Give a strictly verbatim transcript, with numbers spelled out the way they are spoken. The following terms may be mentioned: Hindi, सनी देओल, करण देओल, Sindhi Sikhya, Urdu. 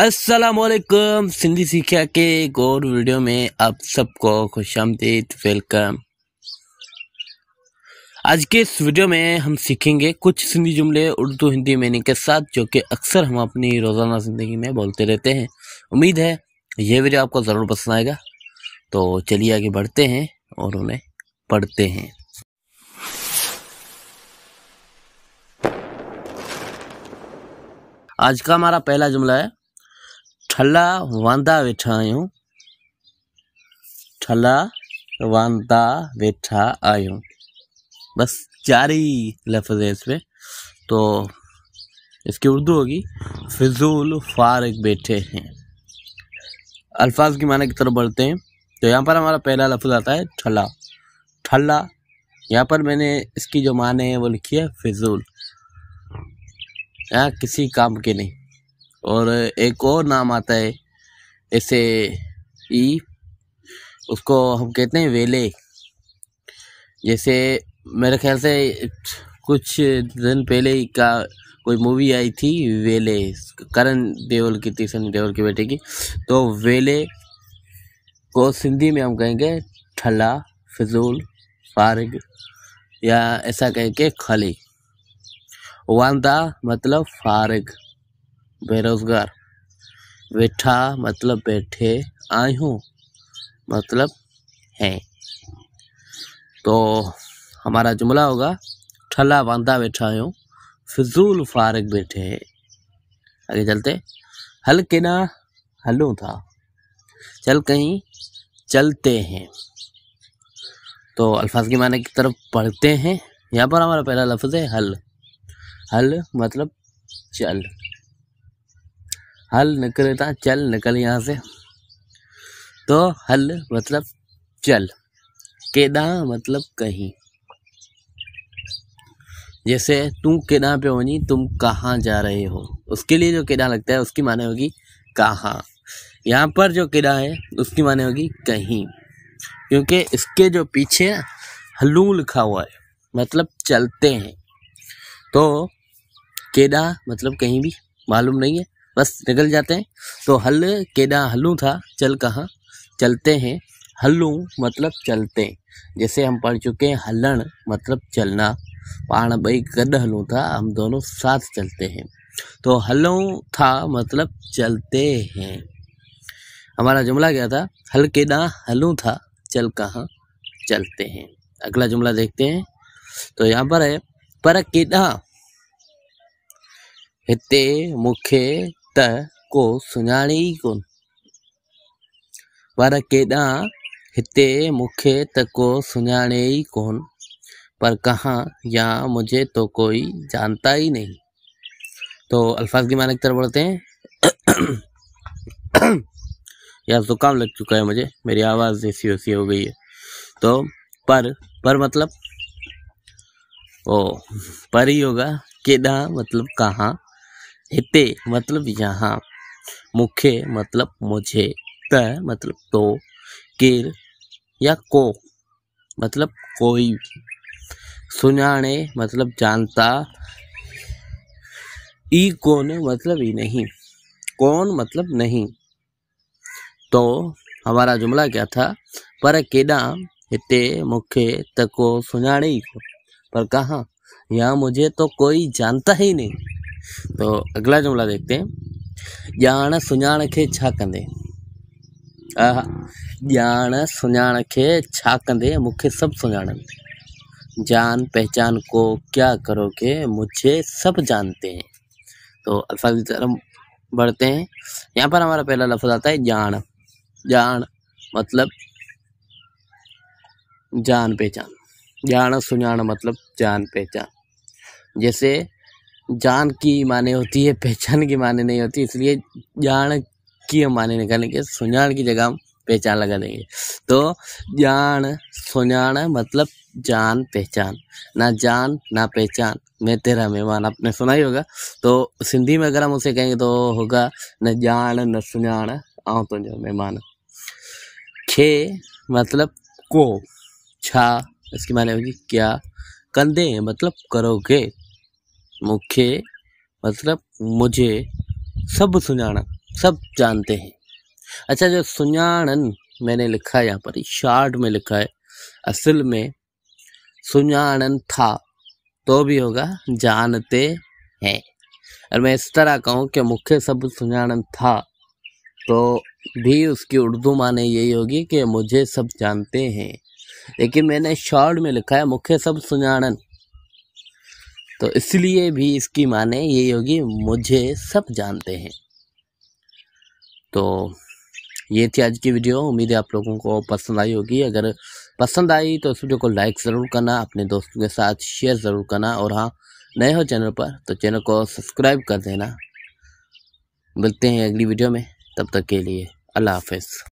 अस्सलामुअलैकुम, सिंधी सिख्या के एक और वीडियो में आप सबको खुशामदीद, वेलकम। आज के इस वीडियो में हम सीखेंगे कुछ सिंधी जुमले उर्दू हिंदी मीनिंग के साथ, जो कि अक्सर हम अपनी रोज़ाना ज़िंदगी में बोलते रहते हैं। उम्मीद है यह वीडियो आपको ज़रूर पसंद आएगा। तो चलिए आगे बढ़ते हैं और उन्हें पढ़ते हैं। आज का हमारा पहला जुमला है, ठला वांदा वेठा आयूँ। ठला वांदा वेठा आयूँ, बस चार ही लफ्ज़ है इसमें। तो इसकी उर्दू होगी, फिजूल फारिग बैठे हैं। अल्फाज की माने की तरफ बढ़ते हैं। तो यहाँ पर हमारा पहला लफ्ज़ आता है ठला। ठला, यहाँ पर मैंने इसकी जो माने है वो लिखी है फिजूल, यहाँ किसी काम के नहीं। और एक और नाम आता है ऐसे ई, उसको हम कहते हैं वेले। जैसे मेरे ख्याल से कुछ दिन पहले ही का कोई मूवी आई थी वेले, करण देओल की थी, सनी देओल के बेटे की। तो वेले को सिंधी में हम कहेंगे ठला, फिजूल, फारिग या ऐसा कह के खाली। वांदा मतलब फारिग, बेरोज़गार। वेठा मतलब बैठे, आयूँ मतलब हैं। तो हमारा जुमला होगा, ठला वांदा बैठा आयूँ, फिजूल फारिग बैठे हैं। आगे चलते, हल के ना हलों था, चल कहीं चलते हैं। तो अल्फाज के माने की तरफ पढ़ते हैं। यहाँ पर हमारा पहला लफ्ज़ है हल। हल मतलब चल। हल निकल था, चल निकल यहाँ से। तो हल मतलब चल। केदा मतलब कहीं। जैसे तू केदा पे होनी, तुम कहाँ जा रहे हो, उसके लिए जो केदा लगता है उसकी माने होगी कहाँ। यहाँ पर जो केदा है उसकी माने होगी कहीं, क्योंकि इसके जो पीछे हलू लिखा हुआ है मतलब चलते हैं। तो केदा मतलब कहीं भी, मालूम नहीं है, बस निकल जाते हैं। तो हल केदा हलू था, चल कहाँ चलते हैं। हलू मतलब चलते, जैसे हम पढ़ चुके हैं हलण मतलब चलना। पाण बई गड हलूं था, हम दोनों साथ चलते हैं। तो हलू था मतलब चलते हैं। हमारा जुमला क्या था, हल केदा हलू था, चल कहाँ चलते हैं। अगला जुमला देखते हैं। तो यहाँ पर है, पर केदा हिते मुखे त को सुञाणे ई कोन। पर केॾां हिते मुखे त को सुञाणे ई कोन, पर कहाँ यहाँ मुझे तो कोई जानता ही नहीं। तो अल्फाज की माने की तरफ बढ़ते हैं। यार जुकाम लग चुका है मुझे, मेरी आवाज़ ऐसी वैसी हो गई है। तो पर पर मतलब ओ पर ही होगा। केॾां मतलब कहाँ, हिते मतलब यहाँ, मुखे मतलब मुझे, त मतलब तो, केर या को मतलब कोई, सुनाने मतलब जानता, ई कौन मतलब ई नहीं, कौन मतलब नहीं। तो हमारा जुमला क्या था, पर केॾां हिते मुखे त को सुनाणे ई कोन, पर कहाँ यहाँ मुझे तो कोई जानता ही नहीं। तो अगला जुमला देखते हैं, जान सुञाण के छा कंदे। आहा, जान सुञाण के छा कंदे, मुखे सब सुञाणन। जान पहचान को क्या करोगे, मुझे सब जानते हैं। तो अल्फाज की तरफ बढ़ते हैं। यहाँ पर हमारा पहला लफ्ज़ आता है जान। जान मतलब जान पहचान, जान सुजान मतलब जान पहचान। जैसे जान की माने होती है, पहचान की माने नहीं होती, इसलिए जान की हम माने निकालेंगे, सुजान की जगह हम पहचान लगा देंगे। तो जान सुजान मतलब जान पहचान, ना जान ना पहचान, मैं तेरा मेहमान, आपने सुना ही होगा। तो सिंधी में अगर हम उसे कहेंगे तो होगा, न जान न सुजान आओ तुझो मेहमान। खे मतलब को, छा इसकी माने होगी क्या, कंदे मतलब करोगे, मुखे मतलब मुझे, सब सुजाना सब जानते हैं। अच्छा, जो सुजानन मैंने लिखा है यहाँ पर शार्ट में लिखा है, असल में सुजानन था तो भी होगा जानते हैं। और मैं इस तरह कहूँ कि मुख्य शब्द सुजानन था तो भी उसकी उर्दू माने यही होगी कि मुझे सब जानते हैं, लेकिन मैंने शॉर्ट में लिखा है मुख्य शब्द सुजानन, तो इसलिए भी इसकी माने यही होगी मुझे सब जानते हैं। तो ये थी आज की वीडियो, उम्मीद है आप लोगों को पसंद आई होगी। अगर पसंद आई तो इस वीडियो को लाइक ज़रूर करना, अपने दोस्तों के साथ शेयर ज़रूर करना, और हाँ नए हो चैनल पर तो चैनल को सब्सक्राइब कर देना। मिलते हैं अगली वीडियो में, तब तक के लिए अल्लाह हाफ़िज़।